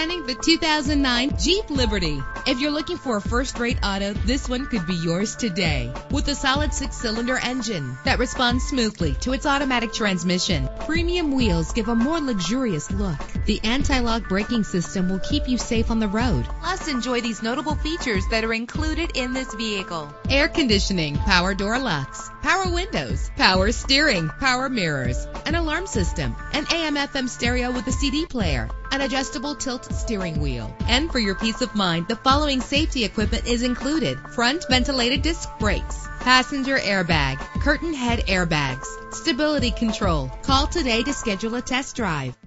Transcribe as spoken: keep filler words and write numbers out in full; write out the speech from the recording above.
presenting the two thousand nine Jeep Liberty. If you're looking for a first-rate auto, this one could be yours today. With a solid six-cylinder engine that responds smoothly to its automatic transmission, premium wheels give a more luxurious look. The anti-lock braking system will keep you safe on the road. Plus, enjoy these notable features that are included in this vehicle: air conditioning, power door locks, power windows, power steering, power mirrors, an alarm system, an A M F M stereo with a C D player, an adjustable tilt steering wheel. And for your peace of mind, the following safety equipment is included: front ventilated disc brakes, passenger airbag, curtain head airbags, stability control. Call today to schedule a test drive.